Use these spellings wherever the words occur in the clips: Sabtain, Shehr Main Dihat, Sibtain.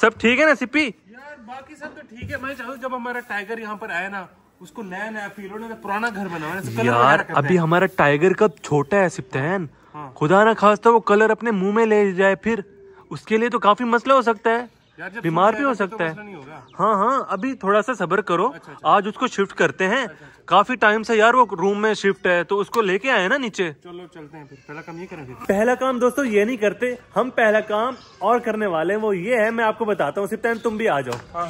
सब ठीक है ना सिप्पी यार? बाकी सब तो ठीक है। मैं चाहूँ जब हमारा टाइगर यहाँ पर आया ना, उसको नया नया फील हो, पुराना घर बनाया यार। अभी हमारा टाइगर का छोटा है सिप्तैन, खुदा ना खास्ता वो कलर अपने मुंह में ले जाए, फिर उसके लिए तो काफी मसला हो सकता है, बीमार भी हो सकता है। हाँ हाँ, अभी थोड़ा सा सब्र करो। आज उसको शिफ्ट करते हैं, काफी टाइम से यार वो रूम में शिफ्ट है, तो उसको लेके आए ना नीचे। चलो चलते हैं फिर। पहला काम ये करेंगे। पहला काम दोस्तों ये नहीं करते हम, पहला काम और करने वाले हैं, वो ये है, मैं आपको बताता हूँ। सिप्तैन तुम भी आ जाओ।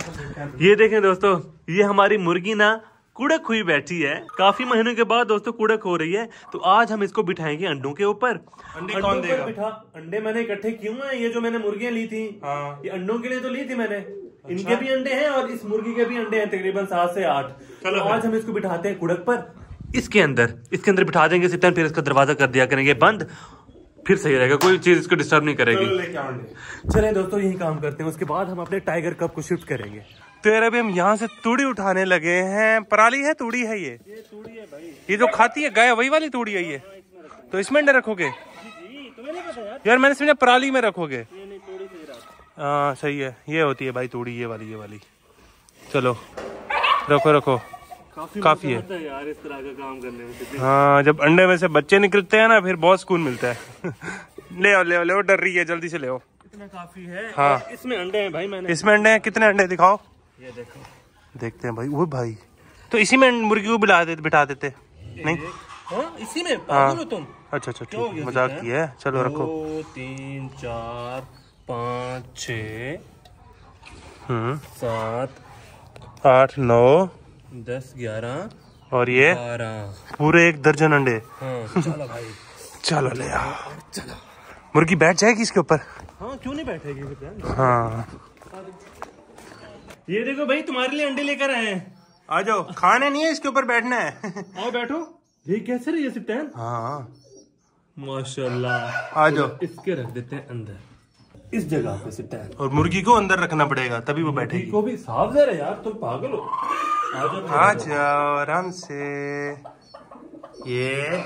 ये देखें दोस्तों, ये हमारी मुर्गी ना कुड़क हुई बैठी है, काफी महीनों के बाद दोस्तों कुड़क हो रही है। तो आज हम इसको बिठाएंगे अंडों के ऊपर। अंडे कौन देगा? अंडे मैंने इकट्ठे क्यों हैं? ये जो मैंने मुर्गियां ली थी, हाँ। ये अंडों के लिए तो ली थी मैंने। अच्छा। इनके भी अंडे हैं और इस मुर्गी के भी अंडे हैं, तकरीबन 7 से 8। चलो तो आज हम इसको बिठाते हैं कुड़क पर, इसके अंदर बिठा देंगे सिप्तैन। फिर इसका दरवाजा कर दिया करेंगे बंद, फिर सही रहेगा, कोई चीज इसको डिस्टर्ब नहीं करेगी। चले दोस्तों यही काम करते हैं, उसके बाद हम अपने टाइगर कप को शिफ्ट करेंगे। तेरे भी हम यहाँ से तूड़ी उठाने लगे हैं। पराली है, तूड़ी है ये तूड़ी है भाई। ये जो खाती है गाय, वही वाली तूड़ी है ये। तो इसमें अंडे रखोगे? जी, तुम्हें नहीं पता यार, मैंने समझा पराली में रखोगे। हाँ सही है, ये होती है भाई तूड़ी, ये वाली। चलो रखो, काफी है यार इस तरह का काम करने में। हाँ, जब अंडे में से बच्चे निकलते हैं ना, फिर बहुत सुकून मिलता है। ले आओ, डर रही है, जल्दी से ले आओ। इतना काफी है। हाँ इसमें अंडे हैं भाई, मैंने इसमें अंडे हैं। कितने अंडे दिखाओ? ये देखो, देखते हैं भाई। वो भाई तो इसी में मुर्गी को बिठा देते नहीं? हाँ इसी में। पागल हो तुम? अच्छा, ठीक, मजाक किया है। चलो रखो। 2 3 4 5 6 7 8 9 10 11 और ये 12 पूरे 1 दर्जन अंडे। हाँ, चलो भाई। चलो ले आओ। चलो मुर्गी बैठ जाएगी इसके ऊपर। हाँ क्यों नहीं बैठेगी। हाँ ये देखो भाई, तुम्हारे लिए अंडे लेकर आए हैं। आ जाओ, खाने नहीं है, इसके ऊपर बैठना है। आओ बैठो। ये कैसे रही है सिप्तैन? हाँ माशाल्लाह। आ जाओ, इसके रख देते हैं अंदर, इस जगह पे सिप्तैन। और मुर्गी को अंदर रखना पड़ेगा, तभी वो बैठेगी। को भी साफ जरा यार, तुम पागल हो। आ जाओ आराम से। ये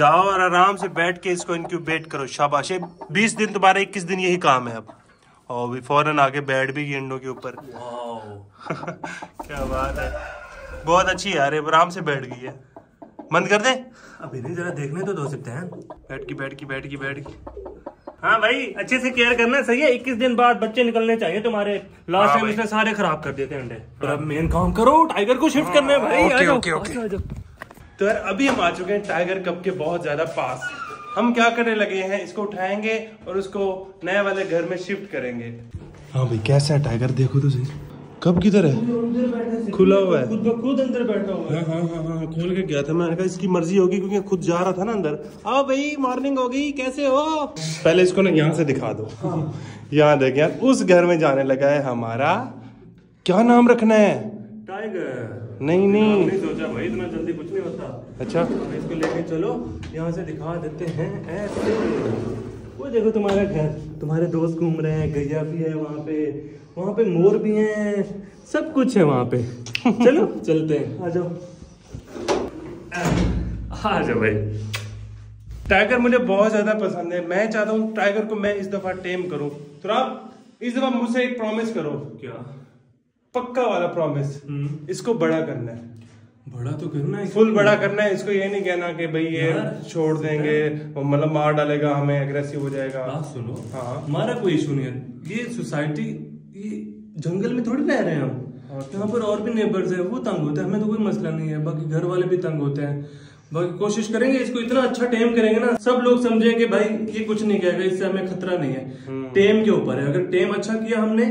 जाओ और आराम से बैठ के इसको इनक्यूबेट करो। शाबाश, 20 दिन तुम्हारा, 21 दिन यही काम है अब। और भी फौरन आके बैठ भी गई अंडों के ऊपर। क्या बात है, बहुत अच्छी यार, आराम से बैठ गई है। बंद कर दे अभी, नहीं जरा देखने तो दो सकते हैं। बैठ की। हाँ भाई अच्छे से केयर करना, सही है। 21 दिन बाद बच्चे निकलने चाहिए तुम्हारे। लास्ट टाइम इसने सारे खराब कर दिए थे अंडे। और अब मेन काम करो, टाइगर को शिफ्ट करना है भाई। तो यार अभी हम आ चुके हैं टाइगर कप के बहुत ज्यादा पास। हम क्या करने लगे हैं, इसको उठाएंगे और उसको नए वाले घर में शिफ्ट करेंगे। हाँ भाई कैसा है टाइगर, देखो तो सही। कब किधर है? खुला हुआ है, खुद ब खुद अंदर बैठा हुआ है। हाँ, खोल के गया था, मैंने कहा इसकी मर्जी होगी, क्योंकि खुद जा रहा था ना अंदर। आओ भाई, मॉर्निंग हो गई, कैसे हो? पहले इसको ना यहाँ से दिखा दो। हाँ। यहाँ देख यार, उस घर में जाने लगा है हमारा। क्या नाम रखना है? टाइगर। नहीं सोचा भाई, इतना जल्दी कुछ नहीं होता। अच्छा इसको लेके चलो, यहाँ से दिखा देते हैं ऐसे। वो देखो तुम्हारा घर, तुम्हारे दोस्त घूम रहे हैं, गैया भी है वहाँ पे मोर भी हैं, सब कुछ है वहाँ पे। चलो चलते हैं। आ जाओ भाई। टाइगर मुझे बहुत ज्यादा पसंद है, मैं चाहता हूँ टाइगर को मैं इस दफा टेम करूँ। तो आप इस दफा मुझसे एक प्रॉमिस करो। क्या? पक्का वाला प्रॉमिस। इसको बड़ा करना है। बड़ा तो करना है, फुल बड़ा करना है इसको। ये नहीं कहना कि भाई ये छोड़ देंगे, मतलब मार डालेगा हमें, एग्रेसिव हो जाएगा। बात सुनो। हाँ हमारा कोई इशू नहीं है। ये सोसाइटी, ये जंगल में थोड़ी रह रहे हैं हम। यहाँ पर और भी नेबर्स है, वो तंग होते हैं, हमें तो कोई मसला नहीं है। बाकी घर वाले भी तंग होते हैं। बाकी कोशिश करेंगे इसको इतना अच्छा टेम करेंगे ना, सब लोग समझेंगे भाई ये कुछ नहीं कहेगा, इससे हमें खतरा नहीं है। टेम के ऊपर है, अगर टेम अच्छा किया हमने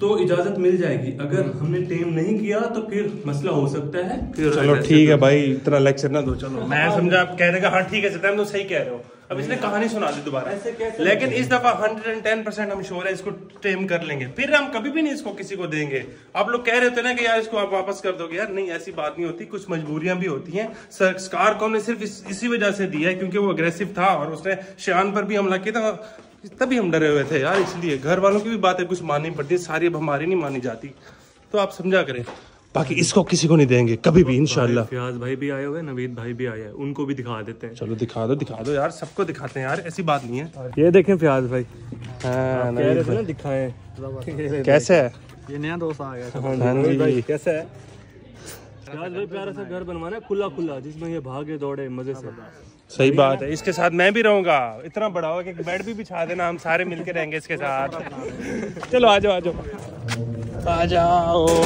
तो इजाजत मिल जाएगी, अगर हमने टेम नहीं किया तो फिर मसला हो सकता है। चलो ठीक है भाई, इतना लेक्चर ना दो। चलो मैं समझा, आप कह देगा हाँ ठीक है सिद्धांत, तो सही कह रहे हो। अब इसने कहानी सुना दी दोबारा, लेकिन इस दफा 110% हम श्योर है इसको टेम कर लेंगे। फिर हम कभी भी नहीं इसको किसी को देंगे। आप लोग कह रहे होते ना कि यार इसको आप वापस कर दोगे, यार नहीं, ऐसी बात नहीं होती, कुछ मजबूरियां भी होती हैं। सरकार को हमने सिर्फ इसी वजह से दिया है क्योंकि वो अग्रेसिव था और उसने शान पर भी हमला किया था, तभी हम डरे हुए थे यार। इसलिए घर वालों की भी बातें कुछ माननी पड़ती है, सारी अब हमारी नहीं मानी जाती। तो आप समझा करें। बाकी इसको किसी को नहीं देंगे कभी भी इंशाल्लाह। फियाज भाई भी आए हुए, नवीद भाई भी आए हैं, उनको भी दिखा देते हैं। चलो दिखा दो यार, सबको दिखाते हैं यार, ऐसी बात नहीं है। ये देखें फियाज भाई, हाँ दिखाए कैसे है, ये नया दोस्त आ गया कैसे है। फियाज भाई प्यारा सा घर बनवाना है खुला खुला, जिसमें ये भागे दौड़े मजे से। सही बात है, इसके साथ मैं भी रहूंगा, इतना बड़ा होगा कि बेड भी बिछा देना, हम सारे मिलके रहेंगे इसके साथ। चलो आ जाओ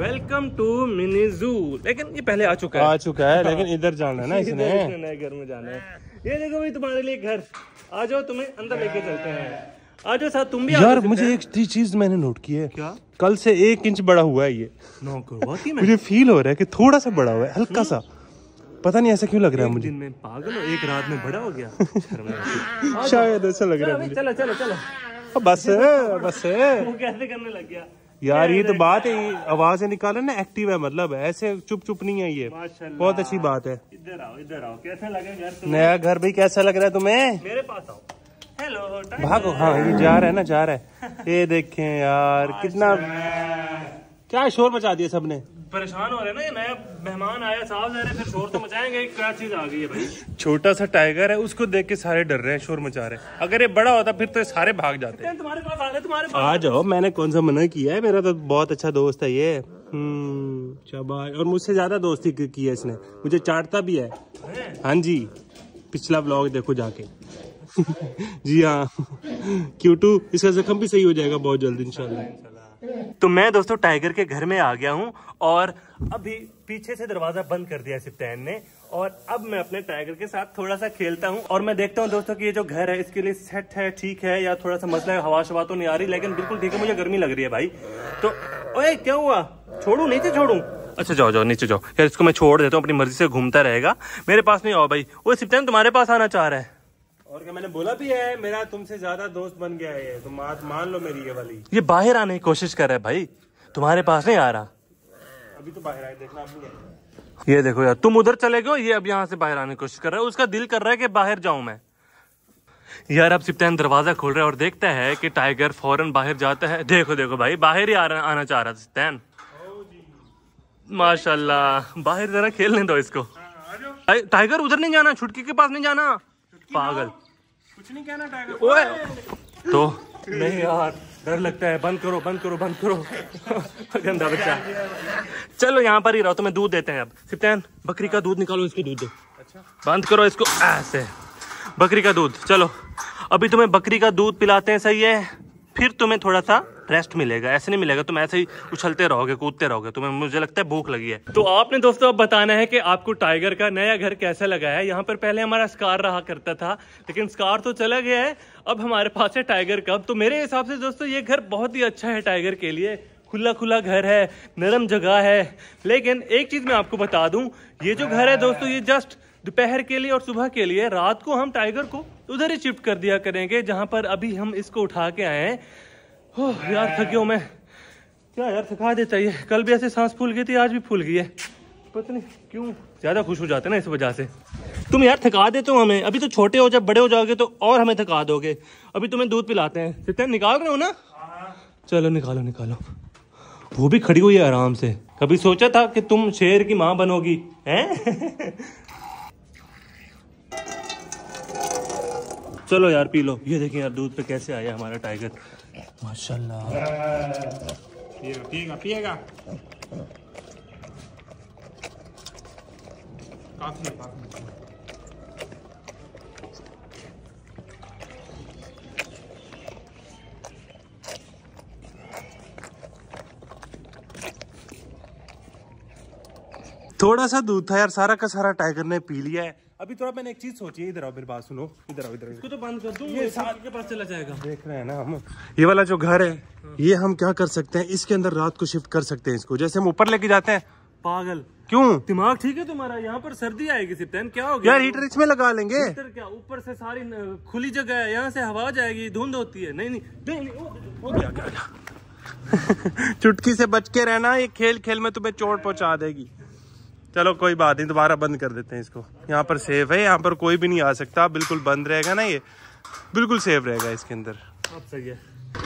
वेलकम टू मिनी जू। लेकिन ये पहले आ चुका है लेकिन इधर जाना है ना, इसने नए घर में जाना है। ये देखो भाई तुम्हारे लिए घर, आ जाओ तुम्हें अंदर लेके चलते हैं, आ जाओ साथ तुम भी। यार मुझे एक चीज मैंने नोट की है, क्या कल से 1 इंच बड़ा हुआ है ये, मुझे फील हो रहा है कि थोड़ा सा बड़ा हुआ है, हल्का सा, पता नहीं ऐसा क्यों लग रहा है मुझे। दिन में पागल हो, एक रात में बड़ा हो गया शायद, ऐसा लग रहा है मुझे। चलो चलो चलो बस वो कैसे करने लग गया यार, ये तो बात है, आवाजें निकाले ना, एक्टिव है, मतलब ऐसे चुप नहीं है, ये बहुत अच्छी बात है। इधर आओ कैसा लगा घर, नया घर भी कैसा लग रहा है तुम्हें, मेरे पास आओ। हेलो भागो, हाँ ये जा रहा है। ये देखें यार कितना क्या शोर मचा दिया सबने, परेशान हो रहे ना, ये नया मेहमान आया साहब जा रहे, फिर शोर तो मचाएंगे, क्या चीज आ गई है भाई। छोटा सा टाइगर है, उसको देख के सारे डर रहे हैं, शोर मचा रहे हैं। अगर ये बड़ा होता फिर तो सारे भाग जाते हैं। तुम्हारे पास आ रहे, तुम्हारे पास आ जाओ, मैंने कौन सा मना किया है, मेरा तो बहुत अच्छा दोस्त है ये। शाबाश, और मुझसे ज्यादा दोस्ती की है इसने, मुझे चाटता भी है। हाँ जी, पिछला ब्लॉग देखो जाके जी हाँ क्यूटू, इसका जख्म भी सही हो जाएगा बहुत जल्द इंशाल्लाह। तो मैं दोस्तों टाइगर के घर में आ गया हूँ, और अभी पीछे से दरवाजा बंद कर दिया सिब्तैन ने, और अब मैं अपने टाइगर के साथ थोड़ा सा खेलता हूँ। और मैं देखता हूँ दोस्तों कि ये जो घर है इसके लिए सेट है, ठीक है, या थोड़ा सा मसला है, हवा शवा तो नहीं आ रही, लेकिन बिल्कुल ठीक है। मुझे गर्मी लग रही है भाई, तो ओए क्या हुआ, छोड़ू नीचे छोड़ू, अच्छा जाओ नीचे जाओ यार, इसको मैं छोड़ देता हूँ, अपनी मर्जी से घूमता रहेगा, मेरे पास नहीं आओ भाई। वो सिब्तैन तुम्हारे पास आना चाह रहा है, और क्या मैंने बोला भी है, मेरा तुमसे ज्यादा दोस्त बन गया है, तुम मान लो मेरी ये वाली। ये बाहर आने की कोशिश कर रहा है भाई, तुम्हारे पास नहीं आ रहा, अभी तो बाहर आए, देखना आपने। ये देखो यार, तुम उधर चले गए, ये अब यहाँ से बाहर आने की कोशिश कर रहा है, उसका दिल कर रहा है कि बाहर जाऊं मैं। यार अब सिब्तैन दरवाजा खोल रहा है और देखता है कि टाइगर फौरन बाहर जाता है। देखो भाई बाहर ही आना चाह रहा था सिब्तैन, माशाल्लाह। बाहर जरा खेलने दो इसको, टाइगर उधर नहीं जाना, छुटकी के पास नहीं जाना, पागल कुछ नहीं कहना टाइगर। ओए तो नहीं यार, डर लगता है, बंद करो गंदा बच्चा। चलो यहाँ पर ही रहो, तुम्हें दूध देते हैं अब। सिब्तैन बकरी का दूध निकालो, इसको दूध दो। अच्छा बंद करो इसको, ऐसे बकरी का दूध। चलो अभी तुम्हें बकरी का दूध पिलाते हैं, सही है, फिर तुम्हें थोड़ा सा रेस्ट मिलेगा, ऐसे नहीं मिलेगा तुम ऐसे ही उछलते रहोगे, कूदते रहोगे, तुम्हें मुझे लगता है भूख लगी है। तो आपने दोस्तों अब बताना है कि आपको टाइगर का नया घर कैसा लगा है। यहाँ पर पहले हमारा स्कार रहा करता था, लेकिन स्कार तो चला गया है, अब हमारे पास है टाइगर का। तो मेरे हिसाब से दोस्तों ये घर बहुत ही अच्छा है टाइगर के लिए, खुला घर है, नरम जगह है। लेकिन एक चीज़ मैं आपको बता दूं, ये जो घर है दोस्तों ये जस्ट दोपहर के लिए और सुबह के लिए, रात को हम टाइगर को उधर ही शिफ्ट कर दिया करेंगे जहाँ पर अभी हम इसको उठा के आए हैं। यार थकी हूँ मैं, क्या यार थका देता है, कल भी ऐसे सांस फूल गई थी, आज भी फूल गई है, पता नहीं क्यों, ज़्यादा खुश हो जाते हैं ना इस वजह से। तुम यार थका देते हो हमें, अभी तो छोटे हो, जब बड़े हो जाओगे तो और हमें थका दोगे। अभी तुम्हें दूध पिलाते हैं। सिब्तैन निकाल रहे हो ना, चलो निकालो। वो भी खड़ी हुई है आराम से, कभी सोचा था कि तुम शेर की माँ बनोगी हैं चलो यार पी लो। ये देखें यार दूध पे कैसे आया हमारा टाइगर, माशाल्लाह। पिएगा थोड़ा सा दूध था यार, सारा का सारा टाइगर ने पी लिया है। अभी थोड़ा मैंने एक चीज सोची है, इधर आओ मेरी बात सुनो, इधर आओ इसको तो बंद कर दूं, ये साथ के पास चला जाएगा। देख रहे हैं ना हम, ये वाला जो घर है ये हम क्या कर सकते हैं, इसके अंदर रात को शिफ्ट कर सकते हैं इसको, जैसे हम ऊपर लेके जाते हैं। पागल क्यों, दिमाग ठीक है तुम्हारा, यहाँ पर सर्दी आएगी सिब्तैन, क्या हो गया यार, हीटर इसमें लगा लेंगे, क्या ऊपर से सारी खुली जगह है, यहाँ से हवा जाएगी, धुंध होती है। नहीं चुटकी से बच के रहना, ये खेल में तुम्हें चोट पहुँचा देगी। चलो कोई बात नहीं, दोबारा बंद कर देते हैं इसको, यहाँ पर सेफ है, यहाँ पर कोई भी नहीं आ सकता, बिल्कुल बंद रहेगा ना, ये बिल्कुल सेफ रहेगा इसके अंदर। अब सही है।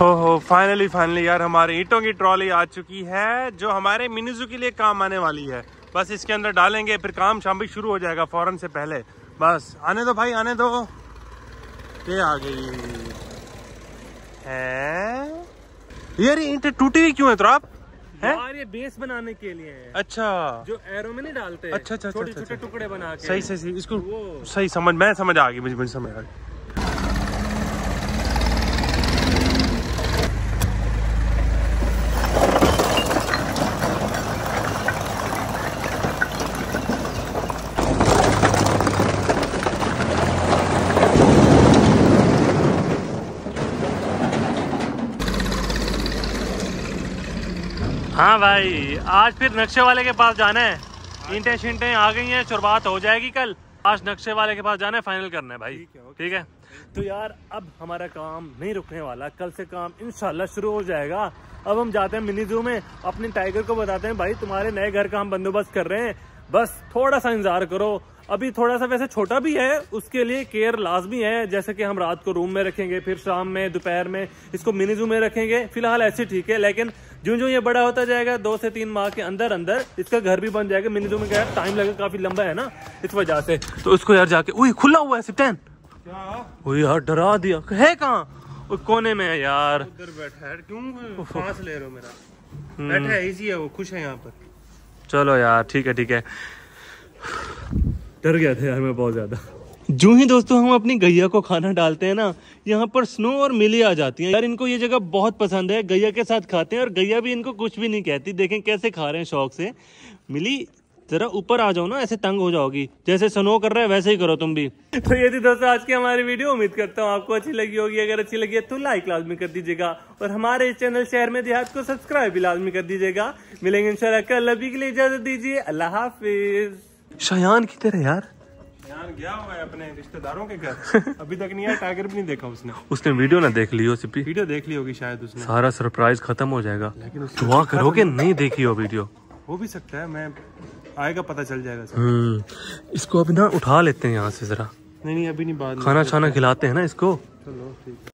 ओहो फाइनली फाइनली यार हमारे ईंटों की ट्रॉली आ चुकी है जो हमारे मिनी ज़ू के लिए काम आने वाली है। बस इसके अंदर डालेंगे फिर काम शाम भी शुरू हो जाएगा फौरन से पहले। बस आने दो भाई आने दो। ये आ गई है यार ईंटें टूटी हुई क्यों है तो आप यार ये बेस बनाने के लिए है। अच्छा जो एरो में नहीं डालते अच्छा अच्छा छोटे छोटे टुकड़े बना के सही सही सही इसको सही समझ मैं समझ आ गई मुझे समझ आ गई। हाँ भाई आज फिर नक्शे वाले के पास जाना है। ईंटें शींटें आ गई हैं शुरुआत हो जाएगी कल। आज नक्शे वाले के पास जाना है फाइनल करना है भाई। ठीक है तो यार अब हमारा काम नहीं रुकने वाला कल से काम इंशाल्लाह शुरू हो जाएगा। अब हम जाते हैं मिनी ज़ू में अपने टाइगर को बताते हैं भाई तुम्हारे नए घर का हम बंदोबस्त कर रहे हैं बस थोड़ा सा इंतजार करो। अभी थोड़ा सा वैसे छोटा भी है उसके लिए केयर लाजमी है जैसे कि हम रात को रूम में रखेंगे फिर शाम में दोपहर में इसको मिनी ज़ू में रखेंगे। फिलहाल ऐसे ठीक है लेकिन जो जो ये बड़ा होता जाएगा 2 से 3 माह के अंदर अंदर इसका घर भी बन जाएगा। मिनी ज़ू में क्या टाइम लगेगा काफी लंबा है ना इस वजह से तो इसको यार जाके ओए खुला हुआ है सिप्टैन ओए यार डरा दिया है कहाँ कोने में है यार उधर बैठा है क्यों सांस ले रहे हो मेरा बैठा है इजी है वो खुश है यहाँ पर। चलो यार ठीक है ठीक है। डर गया था यार मैं बहुत ज्यादा। जो ही दोस्तों हम अपनी गैया को खाना डालते हैं ना यहाँ पर स्नो और मिली आ जाती हैं यार इनको ये जगह बहुत पसंद है गैया के साथ खाते हैं और गैया भी इनको कुछ भी नहीं कहती। देखें कैसे खा रहे हैं शौक से। मिली जरा ऊपर आ जाओ ना ऐसे तंग हो जाओगी जैसे स्नो कर रहा है वैसे ही करो तुम भी। तो ये थी दोस्तों आज की हमारी वीडियो। उम्मीद करता हूँ आपको अच्छी लगी होगी। अगर अच्छी लगी है तो लाइक लाजमी कर दीजिएगा और हमारे इस चैनल शहर में देहात को सब्सक्राइब भी लाजमी कर दीजिएगा। मिलेंगे इंशाल्लाह कल। अभी के लिए इजाजत दीजिए। अल्लाह हाफिज। शायान की तरह यार गया हुआ है अपने रिश्तेदारों के घर अभी तक नहीं आया टाइगर भी नहीं देखा उसने। उसने वीडियो ना देख ली हो सिप्पी वीडियो देख ली होगी शायद उसने। सारा सरप्राइज खत्म हो जाएगा लेकिन दुआ करोगे नहीं देखी हो वीडियो। हो भी सकता है मैं आएगा पता चल जाएगा सब। इसको अभी ना उठा लेते हैं यहाँ से जरा नहीं नहीं अभी नहीं बात खाना छाना खिलाते हैं ना इसको। चलो ठीक।